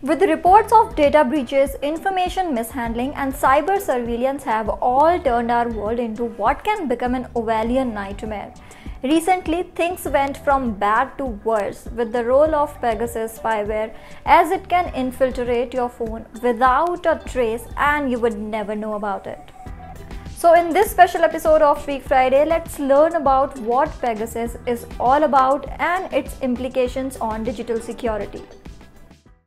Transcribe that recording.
With reports of data breaches, information mishandling and cyber surveillance have all turned our world into what can become an Orwellian nightmare. Recently, things went from bad to worse with the role of Pegasus spyware, as it can infiltrate your phone without a trace and you would never know about it. So in this special episode of Tweak Friday, let's learn about what Pegasus is all about and its implications on digital security.